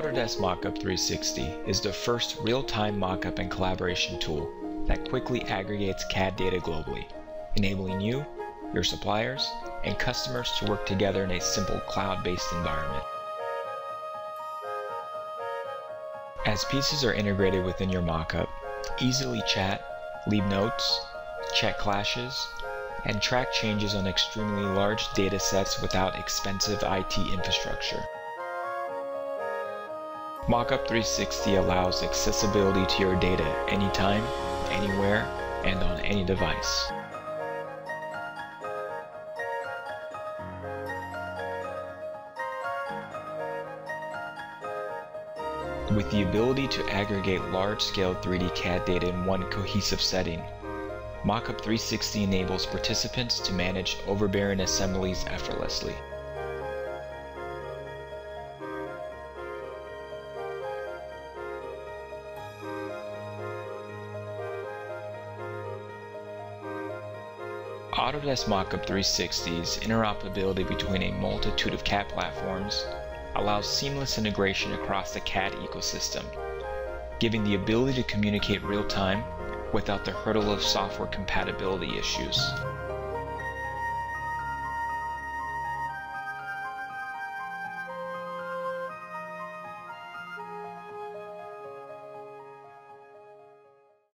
Autodesk Mockup 360 is the first real-time mockup and collaboration tool that quickly aggregates CAD data globally, enabling you, your suppliers, and customers to work together in a simple cloud-based environment. As pieces are integrated within your mockup, easily chat, leave notes, check clashes, and track changes on extremely large data sets without expensive IT infrastructure. Mockup 360 allows accessibility to your data anytime, anywhere, and on any device. With the ability to aggregate large-scale 3D CAD data in one cohesive setting, Mockup 360 enables participants to manage overbearing assemblies effortlessly. Autodesk Mockup 360's interoperability between a multitude of CAD platforms allows seamless integration across the CAD ecosystem, giving the ability to communicate real-time without the hurdle of software compatibility issues.